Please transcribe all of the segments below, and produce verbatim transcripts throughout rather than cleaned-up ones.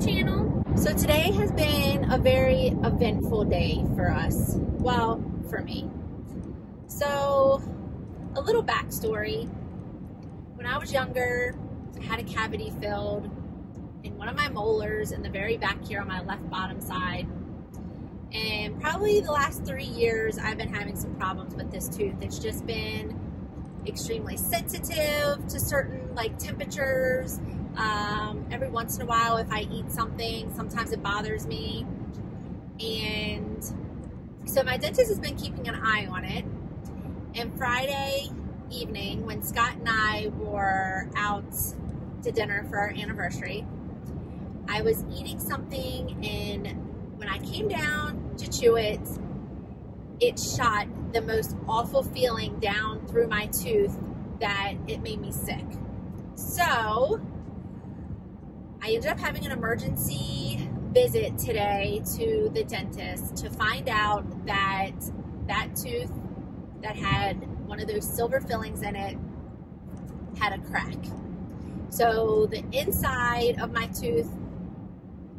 YouTube channel. So today has been a very eventful day for us. Well, for me. So a little backstory. When I was younger, I had a cavity filled in one of my molars in the very back here on my left bottom side. And probably the last three years, I've been having some problems with this tooth. It's just been extremely sensitive to certain like temperatures. Um, every once in a while, if I eat something, sometimes it bothers me. And so my dentist has been keeping an eye on it. And Friday evening, when Scott and I were out to dinner for our anniversary, I was eating something, and when I came down to chew it, it shot the most awful feeling down through my tooth that it made me sick. So I ended up having an emergency visit today to the dentist to find out that that tooth that had one of those silver fillings in it had a crack. So the inside of my tooth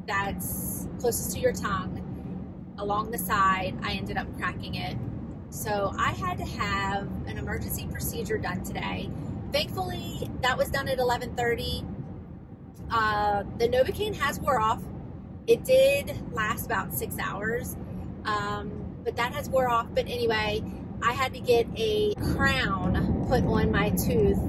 that's closest to your tongue, along the side, I ended up cracking it. So I had to have an emergency procedure done today. Thankfully, that was done at eleven thirty. Uh, the Novocaine has wore off. It did last about six hours, um, but that has wore off. But anyway, I had to get a crown put on my tooth.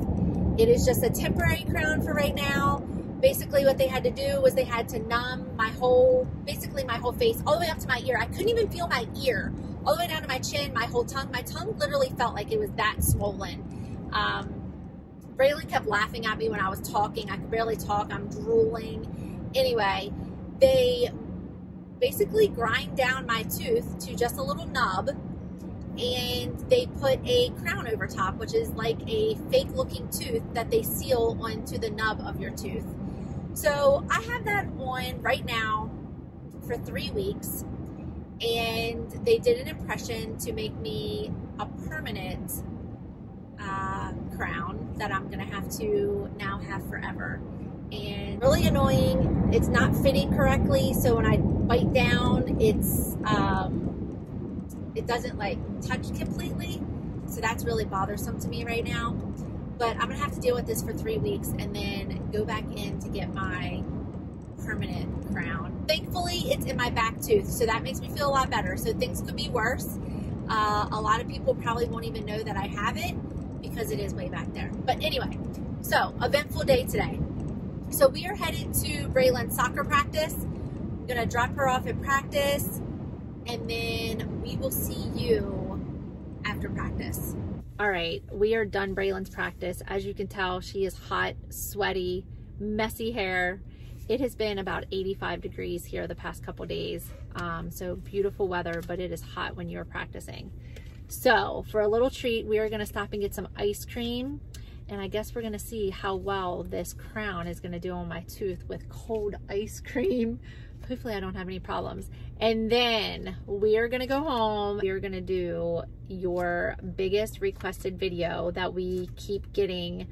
It is just a temporary crown for right now. Basically what they had to do was they had to numb my whole, basically my whole face, all the way up to my ear. I couldn't even feel my ear, all the way down to my chin, my whole tongue. My tongue literally felt like it was that swollen. Um, Braelyn kept laughing at me when I was talking. I could barely talk, I'm drooling. Anyway, they basically grind down my tooth to just a little nub, and they put a crown over top, which is like a fake looking tooth that they seal onto the nub of your tooth. So I have that on right now for three weeks, and they did an impression to make me a permanent uh, crown that I'm gonna have to now have forever. And really annoying, it's not fitting correctly, so when I bite down, it's um, it doesn't like touch completely, so that's really bothersome to me right now. But I'm gonna have to deal with this for three weeks and then go back in to get my permanent crown. Thankfully, it's in my back tooth, so that makes me feel a lot better. So things could be worse. Uh, a lot of people probably won't even know that I have it because it is way back there. But anyway, so eventful day today. So we are headed to Braelyn's soccer practice. I'm gonna drop her off at practice, and then we will see you after practice. All right, we are done Braelyn's practice. As you can tell, she is hot, sweaty, messy hair. It has been about eighty-five degrees here the past couple days. Um, so beautiful weather, but it is hot when you're practicing. So for a little treat, we are gonna stop and get some ice cream. And I guess we're gonna see how well this crown is gonna do on my tooth with cold ice cream. Hopefully I don't have any problems. And then we are gonna go home. We are gonna do your biggest requested video that we keep getting.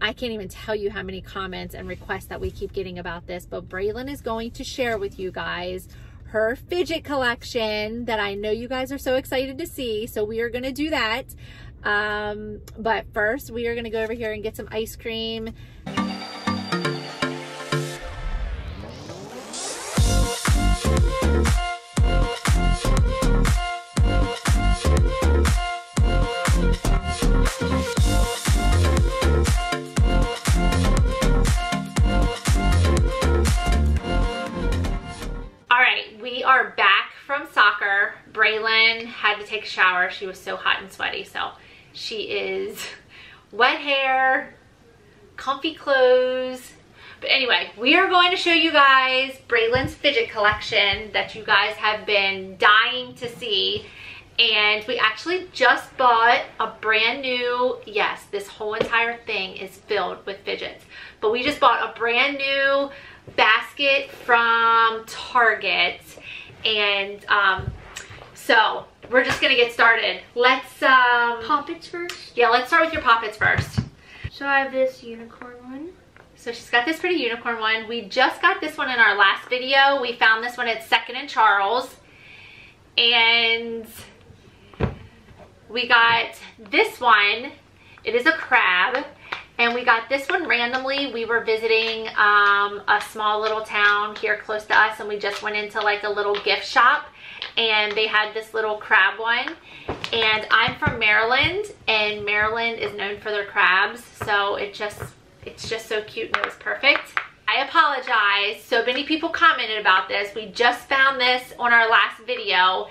I can't even tell you how many comments and requests that we keep getting about this, but Braelyn is going to share with you guys her fidget collection that I know you guys are so excited to see. So we are gonna do that. Um, but first we are gonna go over here and get some ice cream. Braelyn had to take a shower. She was so hot and sweaty, so she is wet hair, comfy clothes. But anyway, we are going to show you guys Braelyn's fidget collection that you guys have been dying to see. And we actually just bought a brand new, yes, this whole entire thing is filled with fidgets, but we just bought a brand new basket from Target. And um so we're just gonna get started. Let's um poppets first. Yeah, let's start with your poppets first. So I have this unicorn one. So she's got this pretty unicorn one. We just got this one in our last video. We found this one at Second and Charles. And we got this one. It is a crab. And we got this one randomly. We were visiting um, a small little town here close to us, and we just went into like a little gift shop, and they had this little crab one. And I'm from Maryland, and Maryland is known for their crabs, so it just it's just so cute, and it was perfect. I apologize, so many people commented about this. We just found this on our last video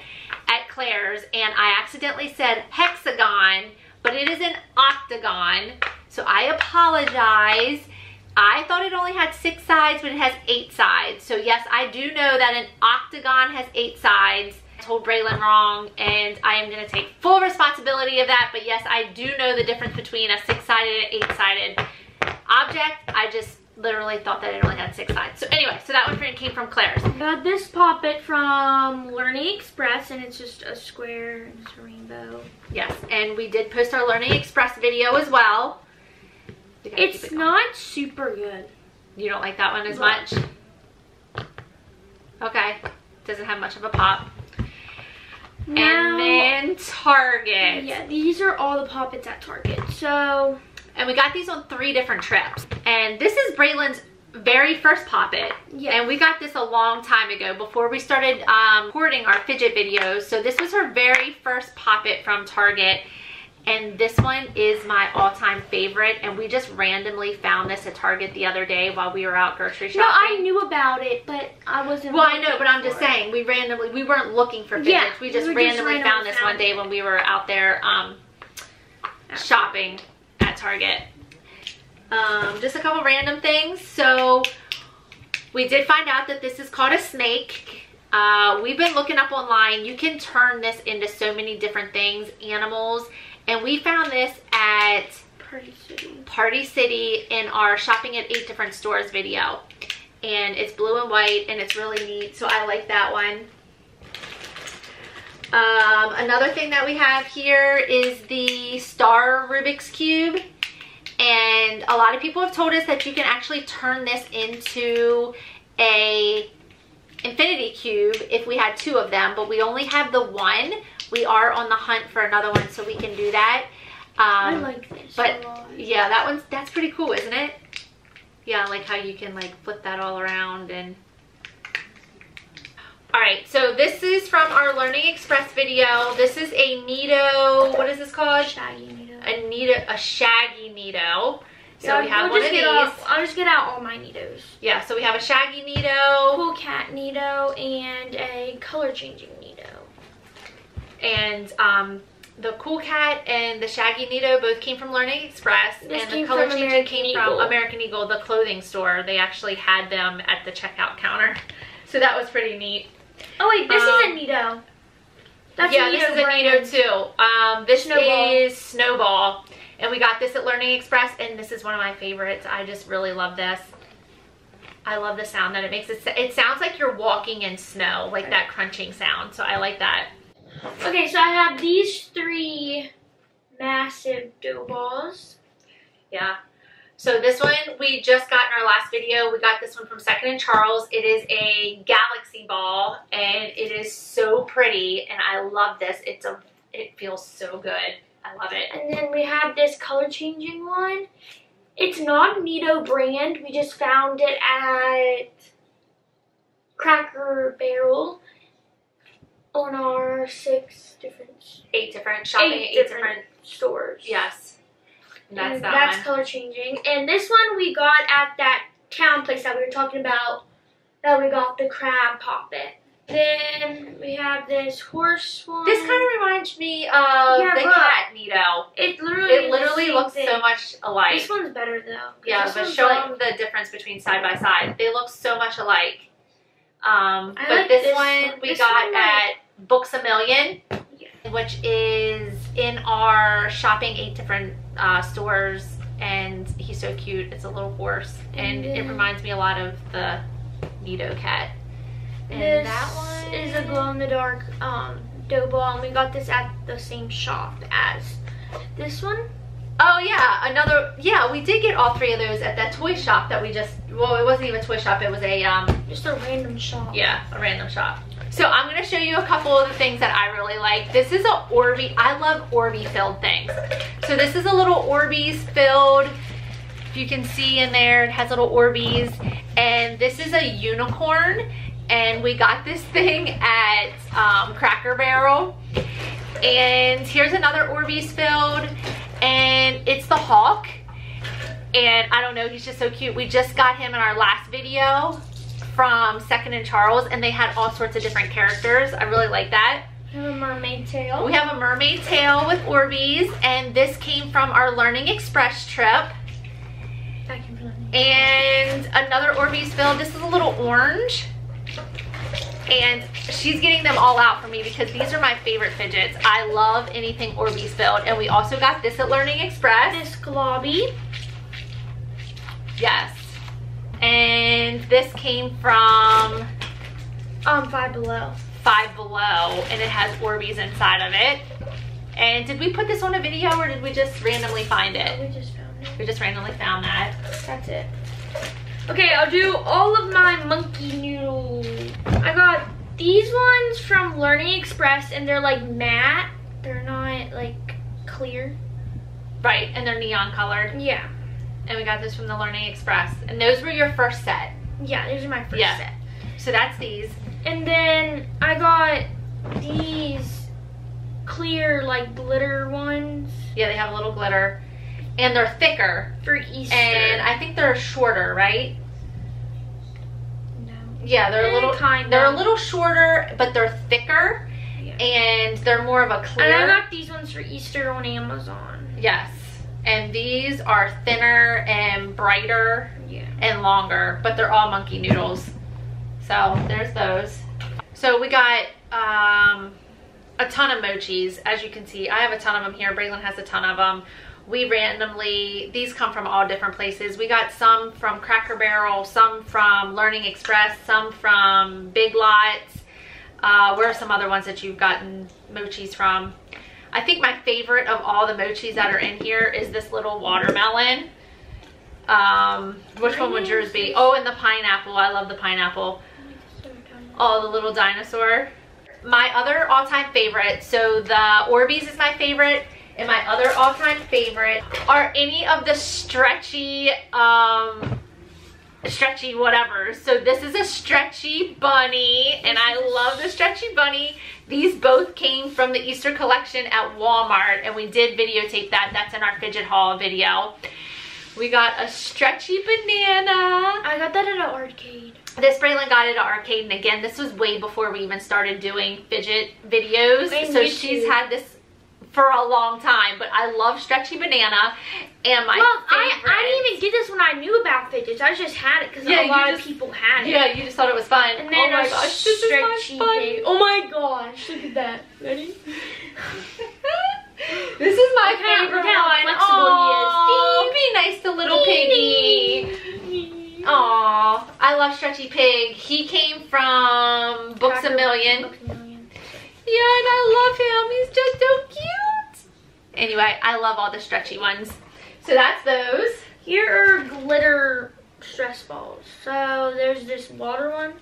at Claire's, and I accidentally said hexagon, but it is an octagon. So I apologize. I thought it only had six sides, but it has eight sides. So yes, I do know that an octagon has eight sides. I told Braelyn wrong, and I am gonna take full responsibility of that, but yes, I do know the difference between a six-sided and eight-sided object. I just literally thought that it only had six sides. So anyway, so that one came from Claire's. I got this Poppet from Learning Express, and it's just a square and it's a rainbow. Yes, and we did post our Learning Express video as well. It's not super good. You don't like that one as much? Okay. Doesn't have much of a pop. Now, and then Target. Yeah, these are all the Poppets at Target. So, and we got these on three different trips. And this is Braelyn's very first Poppet. Yeah. And we got this a long time ago before we started um, recording our fidget videos. So this was her very first Poppet from Target. And this one is my all-time favorite, and we just randomly found this at Target the other day while we were out grocery shopping. No, I knew about it, but I wasn't. Well, I know, but I'm just saying, we randomly, we weren't looking for fidgets. Yeah, we just we randomly just found this one day when we were out there um, shopping at Target. Um, just a couple random things. So we did find out that this is called a snake. Uh, we've been looking up online. You can turn this into so many different things, animals. And we found this at Party City. Party City in our shopping at eight different stores video. And it's blue and white, and it's really neat. So I like that one. Um, another thing that we have here is the Star Rubik's Cube. And a lot of people have told us that you can actually turn this into a infinity cube if we had two of them, but we only have the one. We are on the hunt for another one, so we can do that. Um, I like this but a lot. Yeah, that one's that's pretty cool, isn't it? Yeah, I like how you can like flip that all around. And all right, so this is from our Learning Express video. This is a Nido. What is this called? Shaggy Nido. A Nido, a Shaggy Nido. So yeah, we have I'll one of these. Off, I'll just get out all my Nidos. Yeah, so we have a Shaggy Nido, Cool Cat Nido, and a color changing Nido. And um, the Cool Cat and the Shaggy Nido both came from Learning Express. This and the color changing came Eagle. from American Eagle, the clothing store. They actually had them at the checkout counter. So that was pretty neat. Oh wait, this um, is a Nido. That's yeah, a Nido this brand. is a Nido too. Um, this Snowball. is Snowball. And we got this at Learning Express, and this is one of my favorites. I just really love this. I love the sound that it makes. It, it sounds like you're walking in snow, like that crunching sound. So I like that. Okay, so I have these three massive dough balls. Yeah. So this one we just got in our last video. We got this one from Second and Charles. It is a galaxy ball, and it is so pretty, and I love this. It's a. It feels so good. I love it. And then we have this color changing one. It's not a Nido brand. We just found it at Cracker Barrel on our six different... Eight different shopping, eight, eight different, different stores. Yes. And that's and that That's one. color changing. And this one we got at that town place that we were talking about, that we got the crab Poppet. Then we have this horse one. This kind of reminds me of yeah, the cat Nido. It literally, it literally looks thing. so much alike. This one's better though. Yeah, but show like, them the difference between side by side. They look so much alike. Um, I but like this, this one, one. we this got one at like... Books A Million, yeah. which is in our shopping eight different uh, stores. And he's so cute. It's a little horse, and, and then... it reminds me a lot of the Nido cat. And this that one is a glow-in-the-dark um, dough ball, and we got this at the same shop as this one. Oh yeah, another, yeah, we did get all three of those at that toy shop that we just, well, it wasn't even a toy shop, it was a, um. Just a random shop. Yeah, a random shop. So I'm gonna show you a couple of the things that I really like. This is a Orbeez, I love Orbeez filled things. So this is a little Orbeez filled, if you can see in there, it has little Orbeez. And this is a unicorn, and we got this thing at um, Cracker Barrel. And here's another Orbeez filled. And it's the Hawk, and I don't know, he's just so cute. We just got him in our last video from Second and Charles, and they had all sorts of different characters. I really like that. We have a mermaid tail. We have a mermaid tail with Orbeez, and this came from our Learning Express trip. I can feel it. And another Orbeez filled. This is a little orange. And she's getting them all out for me because these are my favorite fidgets. I love anything Orbeez filled. And we also got this at Learning Express. This Globby. Yes. And this came from um Five Below. Five Below. And it has Orbeez inside of it. And did we put this on a video or did we just randomly find it? We just found it. We just randomly found that. That's it. Okay, I'll do all of my monkey noodles. I got these ones from Learning Express, and they're like matte. They're not like clear. Right, and they're neon colored. Yeah. And we got this from the Learning Express. And those were your first set. Yeah, those are my first yeah. set. So that's these. And then I got these clear like glitter ones. Yeah, they have a little glitter. And they're thicker. For Easter. And I think they're shorter, right? No. Yeah, they're a little kind of. They're a little shorter, but they're thicker. Yeah. And they're more of a clear. And I got these ones for Easter on Amazon. Yes. And these are thinner and brighter yeah. and longer, but they're all monkey noodles. So there's those. So we got um, a ton of mochis, as you can see. I have a ton of them here. Braelyn has a ton of them. We randomly, these come from all different places. We got some from Cracker Barrel, some from Learning Express, some from Big Lots. Uh, where are some other ones that you've gotten mochis from? I think my favorite of all the mochis that are in here is this little watermelon. Um, which one would yours be? Oh, and the pineapple. I love the pineapple. Oh, the little dinosaur. My other all-time favorite, so the Orbeez is my favorite. And my other all-time favorite are any of the stretchy, um, stretchy whatever. So this is a stretchy bunny, and I love the stretchy bunny. These both came from the Easter collection at Walmart, and we did videotape that. That's in our fidget haul video. We got a stretchy banana. I got that at an arcade. This Braelyn got it at arcade, and again, this was way before we even started doing fidget videos. I so she's you. had this for a long time, but I love stretchy banana, and my well, favorite. I, I didn't even get this when I knew about fidgets. I just had it because yeah, a lot just, of people had it. Yeah, you just thought it was fun. And then oh my gosh, this is my bunny. Oh my gosh, look at that. Ready? This is my look favorite how, one. Look how flexible he is. Be nice to little piggy. Aw, I love Stretchy Pig. He came from Books Cracker, a Million. Books a Million. Yeah, and I love him. He's just so cute. Anyway, I love all the stretchy ones. So that's those. Here are glitter stress balls. So there's this water one.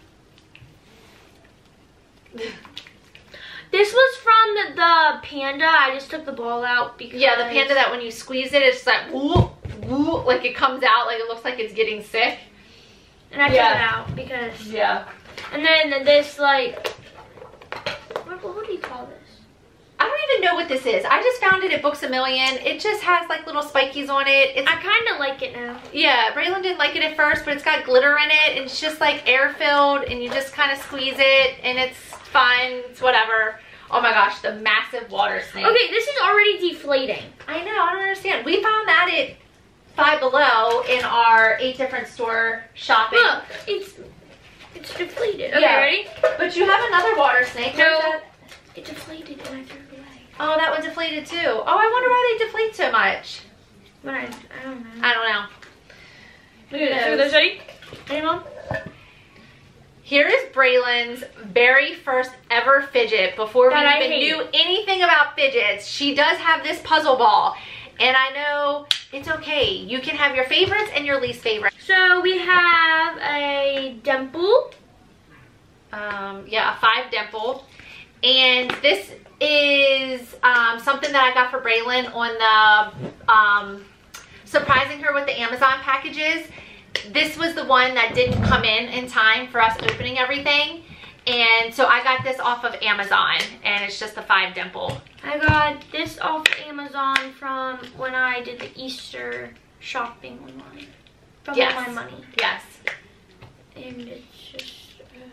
This was from the, the panda. I just took the ball out because yeah, the panda that when you squeeze it, it's like whoop, whoop, like it comes out, like it looks like it's getting sick. And I yeah. took it out because yeah. And then this like. What do you call this? I don't even know what this is. I just found it at Books a Million. It just has like little spikies on it. It's, I kind of like it now. Yeah, Braelyn didn't like it at first, but it's got glitter in it. And it's just like air filled, and you just kind of squeeze it, and it's fun. It's whatever. Oh my gosh, the massive water snake. Okay, this is already deflating. I know. I don't understand. We found that at Five Below in our eight different store shopping. Look, it's it's deflated. Okay, yeah. Ready? But you have another water snake. No. It deflated and I threw it away. Oh, that one deflated too. Oh, I wonder why they deflate so much. But I, I don't know. I don't know. Look at those. Ready? Hey, Mom. Here is Braelyn's very first ever fidget. Before that we even knew anything about fidgets, she does have this puzzle ball. And I know it's okay. You can have your favorites and your least favorite. So we have a dimple. Um, yeah, a five dimple. And this is um, something that I got for Braelyn on the um, surprising her with the Amazon packages. This was the one that didn't come in in time for us opening everything. And so I got this off of Amazon, and it's just a five dimple. I got this off Amazon from when I did the Easter shopping online. From yes. my money. Yes. And it's just...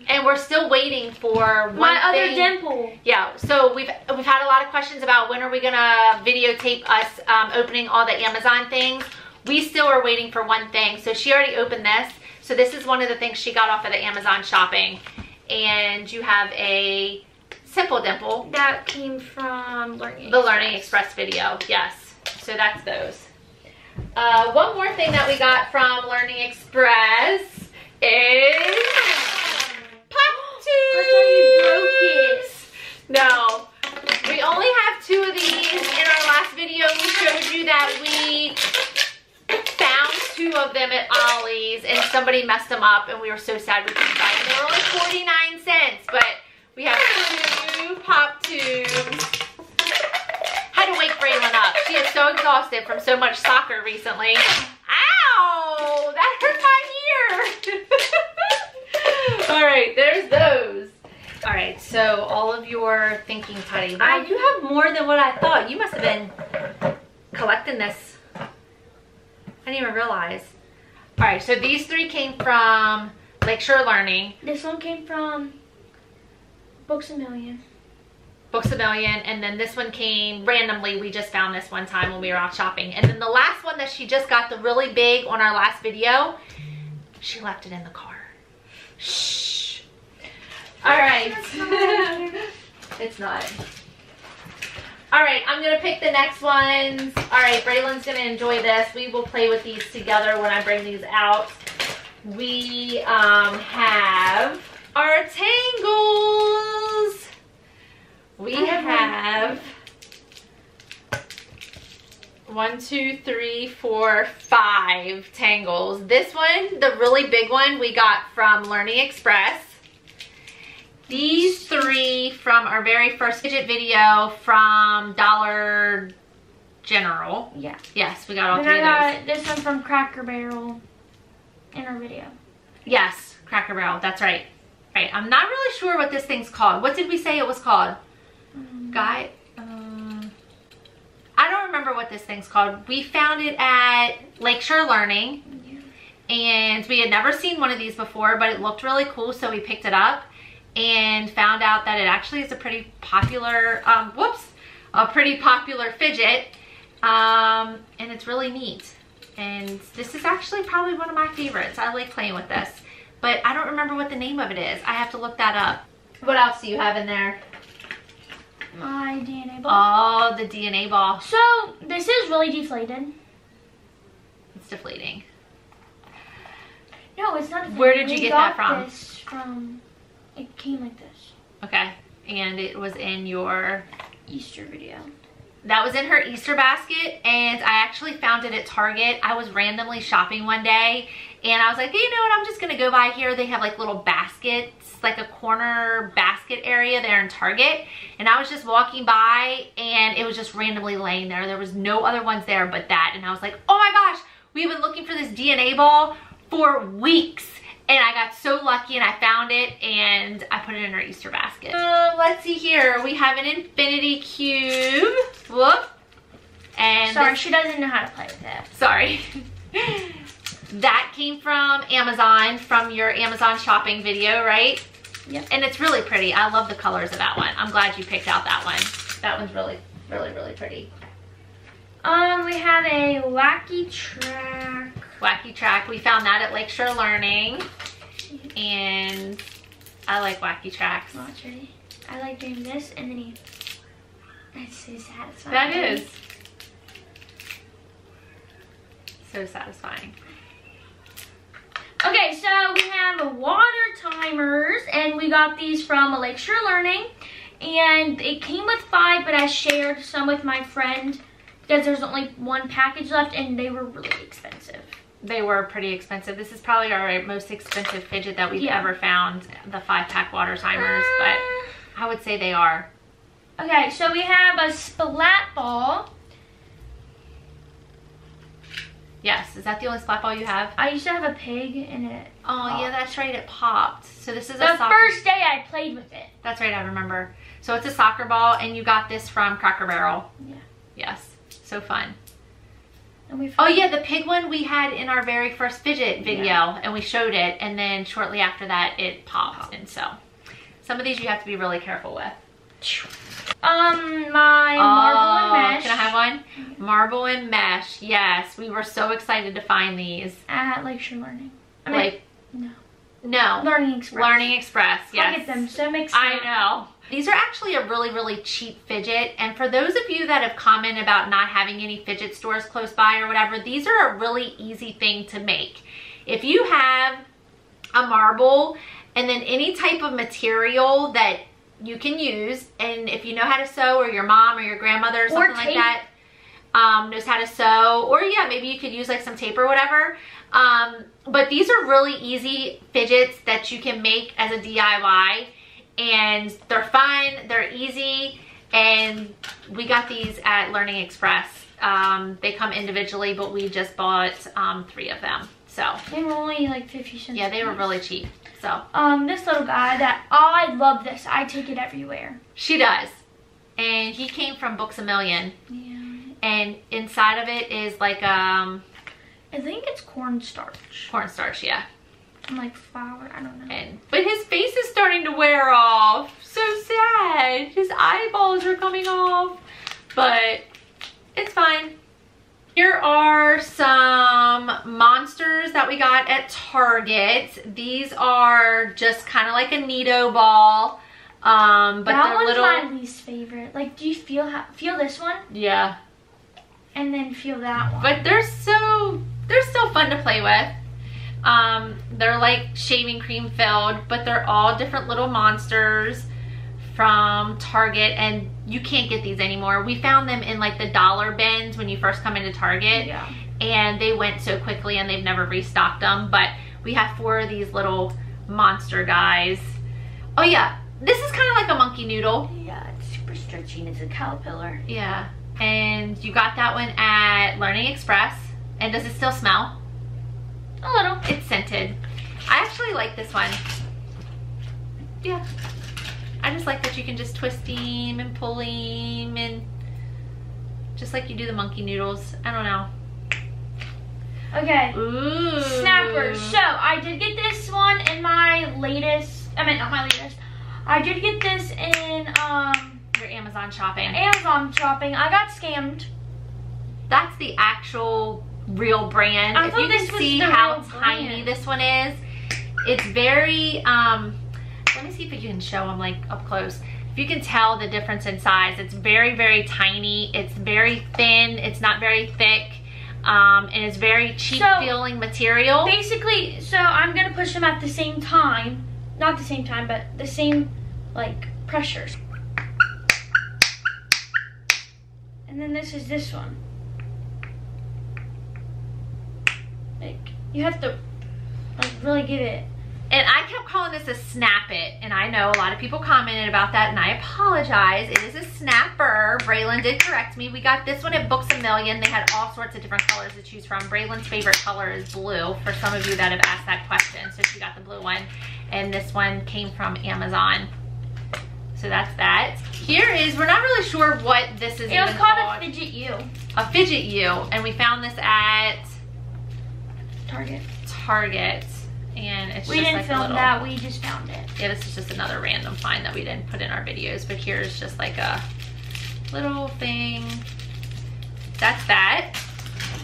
And we're still waiting for one My thing. other dimple. Yeah, so we've we've had a lot of questions about when are we gonna videotape us um, opening all the Amazon things. We still are waiting for one thing. So she already opened this. So this is one of the things she got off of the Amazon shopping. And you have a simple dimple. That came from Learning The Express. Learning Express video, yes. So that's those. Uh, one more thing that we got from Learning Express is... I thought you broke it. No. We only have two of these. In our last video, we showed you that we found two of them at Ollie's, and somebody messed them up, and we were so sad we couldn't buy them. They were only forty-nine cents, but we have two pop tubes. Had to wake Braelyn up. She is so exhausted from so much soccer recently. Ow! That hurt my ear. All right, there's those. All right, so all of your thinking, Patty. I do have more than what I thought. You must have been collecting this. I didn't even realize. All right, so these three came from Lakeshore Learning. This one came from Books A Million. Books A Million, and then this one came randomly. We just found this one time when we were out shopping. And then the last one that she just got, the really big on our last video, she left it in the car. Shh. All right. It's not. All right, I'm going to pick the next ones. All right, Braelyn's going to enjoy this. We will play with these together when I bring these out. We um, have our tangles. We have one, two, three, four, five tangles. This one, the really big one, we got from Learning Express. These three from our very first fidget video from Dollar General. Yeah. Yes, we got all and three I got of those. This one from Cracker Barrel in our video. Yes, Cracker Barrel. That's right. Right. I'm not really sure what this thing's called. What did we say it was called? Mm-hmm. Guy. I don't remember what this thing's called. We found it at Lakeshore Learning, yeah. And we had never seen one of these before, but it looked really cool, so we picked it up and found out that it actually is a pretty popular, um, whoops, a pretty popular fidget, um, and it's really neat. And this is actually probably one of my favorites. I like playing with this, but I don't remember what the name of it is. I have to look that up. What else do you have in there? My D N A ball. Oh, the D N A ball. So, this is really deflated. It's deflating. No, it's not deflating. Where did you we get that from? This from? It came like this. Okay. And it was in your... Easter video. That was in her Easter basket, and I actually found it at Target. I was randomly shopping one day, and I was like, hey, you know what, I'm just going to go by here. They have like little baskets, like a corner basket area there in Target. And I was just walking by, and it was just randomly laying there. There was no other ones there but that. And I was like, oh my gosh, we've been looking for this D N A ball for weeks. And I got so lucky, and I found it, and I put it in our Easter basket. So let's see here. We have an infinity cube. Whoop. And sorry, she doesn't know how to play with it. Sorry. That came from Amazon, from your Amazon shopping video, right? Yep. And it's really pretty. I love the colors of that one. I'm glad you picked out that one. That one's really, really, really pretty. Um, we have a wacky track. Wacky track. We found that at Lakeshore Learning. And I like wacky tracks. Watch, ready? I like doing this and then you... That's so satisfying. That is. So satisfying. Okay, so we have water timers, and we got these from Lakeshore Learning. And it came with five, but I shared some with my friend because there's only one package left and they were really expensive. They were pretty expensive. This is probably our most expensive fidget that we've yeah. ever found, the five pack water timers, uh, but I would say they are. Okay, so we have a splat ball. Yes, is that the only splat ball you have? I used to have a pig in it. Oh, oh. yeah, that's right, it popped. So this is the a soccer... first day I played with it. That's right, I remember. So it's a soccer ball, and you got this from Cracker Barrel. Yeah. Yes, so fun. And we oh yeah, the pig one we had in our very first fidget video, yeah. and we showed it, and then shortly after that, it popped. popped. And so, some of these you have to be really careful with. Um, my oh, marble and mesh. Can I have one? Yeah. Marble and mesh. Yes, we were so excited to find these. At Lakeshore Learning. I mean, like, no. No. Learning Express. Learning Express, yes. I get them so mixed up. I know. These are actually a really, really cheap fidget. And for those of you that have commented about not having any fidget stores close by or whatever, these are a really easy thing to make. If you have a marble and then any type of material that you can use, and if you know how to sew, or your mom or your grandmother or something or like that um, knows how to sew, or yeah, maybe you could use like some tape or whatever. Um, but these are really easy fidgets that you can make as a D I Y, and they're fun, they're easy, and we got these at Learning Express. Um, they come individually, but we just bought um, three of them. So they were only like fifty cents. Yeah, they were really cheap. So um this little guy that I love this. I take it everywhere. She does. And he came from Books A Million. Yeah. And inside of it is like um I think it's cornstarch. Cornstarch, yeah. And like flour, I don't know. And but his face is starting to wear off. So sad. His eyeballs are coming off. But it's fine. Here are some monsters that we got at Target. These are just kind of like a Neato ball, um, but that they're little. That one's my least favorite. Like, do you feel how, feel this one? Yeah. And then feel that one. But they're so they're so fun to play with. Um, they're like shaving cream filled, but they're all different little monsters from Target, and you can't get these anymore. We found them in like the dollar bins when you first come into Target, yeah. and they went so quickly and they've never restocked them, but we have four of these little monster guys. Oh yeah, this is kind of like a monkey noodle. Yeah, it's super stretchy and it's a caterpillar. Yeah, and you got that one at Learning Express. And does it still smell? A little. It's scented. I actually like this one. Yeah. I just like that you can just twist him and pull him, and just like you do the monkey noodles. I don't know. Okay. Ooh. Snappers. So I did get this one in my latest. I mean, not my latest. I did get this in um your Amazon shopping. Amazon shopping. I got scammed. That's the actual real brand. I if thought you this can was see the how real tiny brand. This one is. It's very um. Let me see if you can show them like up close. If you can tell the difference in size, it's very, very tiny. It's very thin. It's not very thick. Um, and it's very cheap so, feeling material. Basically, so I'm going to push them at the same time. Not the same time, but the same like pressures. And then this is this one. Like, you have to like really give it. And I kept calling this a snap it, and I know a lot of people commented about that, and I apologize. It is a snapper. Braelyn did correct me. We got this one at Books A Million. They had all sorts of different colors to choose from. Braelyn's favorite color is blue, for some of you that have asked that question. So she got the blue one, and this one came from Amazon. So that's that. Here is, we're not really sure what this is. It was called, called a fidget U. A fidget U, and we found this at Target. Target. And it's we just didn't like film a little, that we just found it. Yeah, this is just another random find that we didn't put in our videos, but here's just like a little thing. That's that.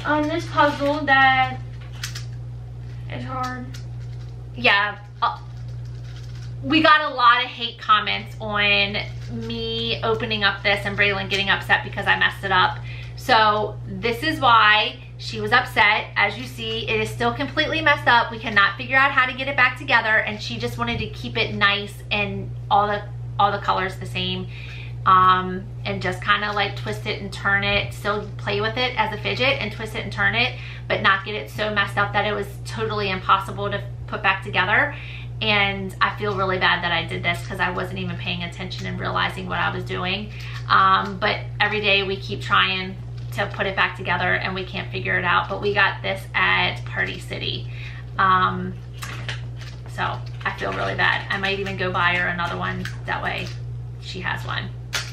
Um this puzzle that is hard. Yeah, uh, we got a lot of hate comments on me opening up this and Braelyn getting upset because I messed it up. So this is why she was upset. As you see, it is still completely messed up. We cannot figure out how to get it back together, and she just wanted to keep it nice and all the all the colors the same. um, and just kind of like twist it and turn it, still play with it as a fidget and twist it and turn it, but not get it so messed up that it was totally impossible to put back together. And I feel really bad that I did this because I wasn't even paying attention and realizing what I was doing. Um, but every day we keep trying to put it back together and we can't figure it out. But we got this at Party City. Um, so I feel really bad. I might even go buy her another one. That way she has one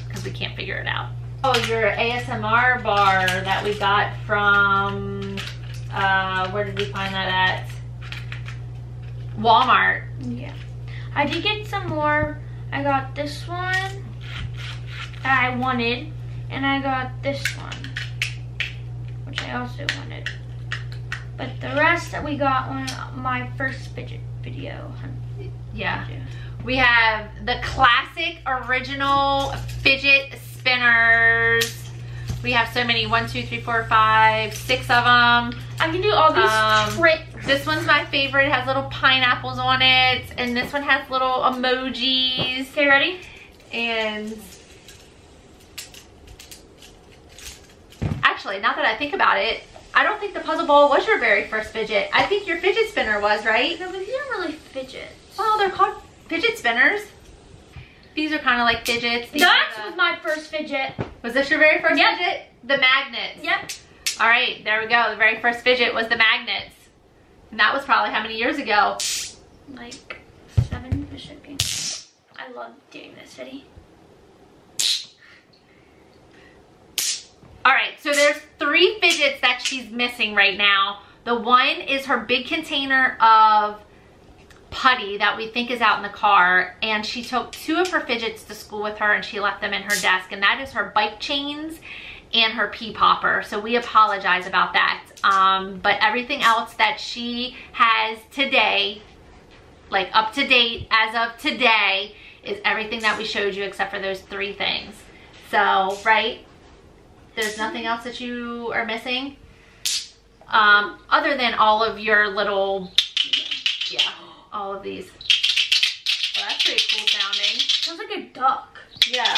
because we can't figure it out. Oh, your A S M R bar that we got from, uh, where did we find that at? Walmart. Yeah, I did get some more. I got this one that I wanted, and I got this one which I also wanted, but the rest that we got on my first fidget video. Yeah, we have the classic original fidget spinners. We have so many, one, two, three, four, five, six of them. I can do all these um, tricks. This one's my favorite. It has little pineapples on it. And this one has little emojis. Okay, ready? And actually, now that I think about it, I don't think the puzzle ball was your very first fidget. I think your fidget spinner was, right? No, but these aren't really fidgets. Well, they're called fidget spinners. These are kind of like fidgets. These that the... was my first fidget. Was this your very first yep. fidget? The magnets. Yep. All right, there we go. The very first fidget was the magnets. And that was probably how many years ago? Like seven or something. I love doing this, Eddie. All right, so there's three fidgets that she's missing right now. The one is her big container of putty that we think is out in the car, and she took two of her fidgets to school with her and she left them in her desk, and that is her bike chains and her pea popper. So we apologize about that, um but everything else that she has today, like up to date as of today, is everything that we showed you except for those three things. So right, there's nothing else that you are missing, um other than all of your little yeah all of these. Well, that's pretty cool sounding. Sounds like a duck. Yeah.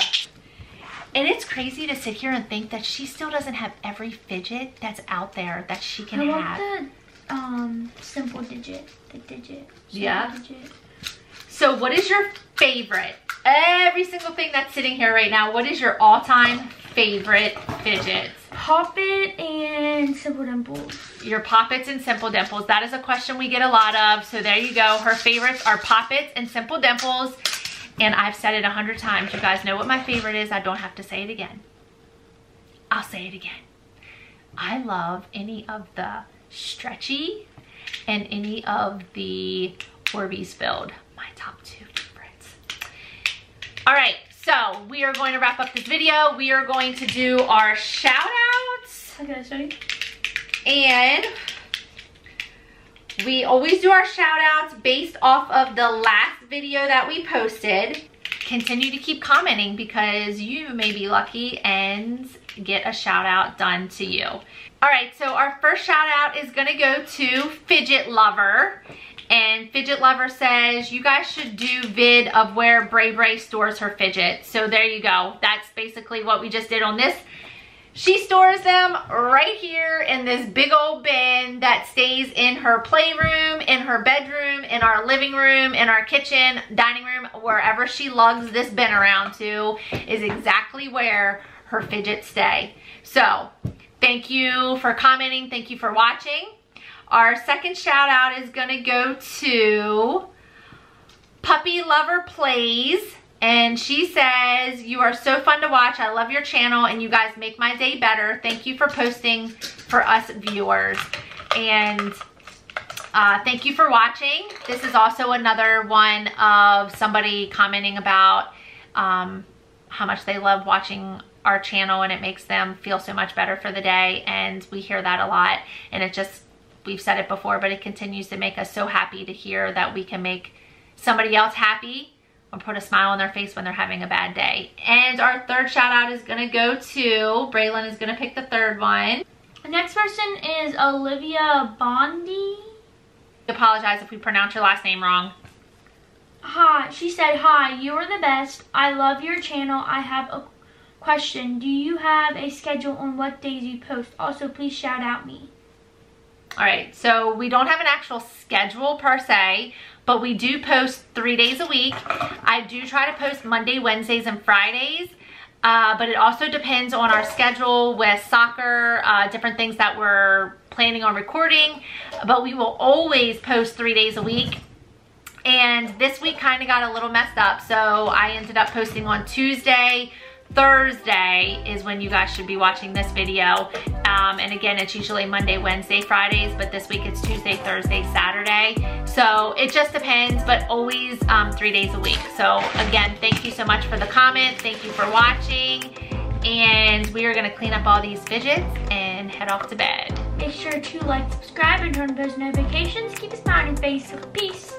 And it's crazy to sit here and think that she still doesn't have every fidget that's out there that she can I have. Want the um, simple digit, the digit. Yeah. Digit. So what is your favorite? Every single thing that's sitting here right now, what is your all-time favorite fidget? Poppet and Simple Dimples. Your Poppets and Simple Dimples. That is a question we get a lot of. So there you go. Her favorites are Poppets and Simple Dimples. And I've said it a hundred times. You guys know what my favorite is. I don't have to say it again. I'll say it again. I love any of the stretchy and any of the Orbeez filled. My top two favorites. All right. So we are going to wrap up this video. We are going to do our shout outs. Okay, sorry. And we always do our shout outs based off of the last video that we posted. Continue to keep commenting because you may be lucky and get a shout out done to you. All right, so our first shout out is gonna go to Fidget Lover. And Fidget Lover says, you guys should do vid of where Brae Brae stores her fidget. So there you go. That's basically what we just did on this. She stores them right here in this big old bin that stays in her playroom, in her bedroom, in our living room, in our kitchen, dining room, wherever she lugs this bin around to is exactly where her fidgets stay. So thank you for commenting. Thank you for watching. Our second shout out is gonna go to Puppy Lover Plays, and she says, you are so fun to watch. I love your channel and you guys make my day better. Thank you for posting for us viewers. And uh, thank you for watching. This is also another one of somebody commenting about um, how much they love watching our channel and it makes them feel so much better for the day. And we hear that a lot, and it just, we've said it before, but it continues to make us so happy to hear that we can make somebody else happy or put a smile on their face when they're having a bad day. And our third shout out is gonna go to, Braelyn is gonna pick the third one. The next person is Olivia Bondi. I apologize if we pronounce your last name wrong. hi, she said, hi, you are the best. I love your channel. I have a question. Do you have a schedule on what days you post? Also, please shout out me. All right, so we don't have an actual schedule per se, but we do post three days a week. I do try to post Monday, Wednesdays, and Fridays, uh, but it also depends on our schedule with soccer, uh, different things that we're planning on recording, but we will always post three days a week. And this week kind of got a little messed up, so I ended up posting on Tuesday. Thursday is when you guys should be watching this video. Um, and again, it's usually Monday, Wednesday, Fridays, but this week it's Tuesday, Thursday, Saturday. So it just depends, but always um, three days a week. So again, thank you so much for the comments. Thank you for watching. And we are gonna clean up all these fidgets and head off to bed. Make sure to like, subscribe, and turn on post notifications. Keep a smiling face. Peace.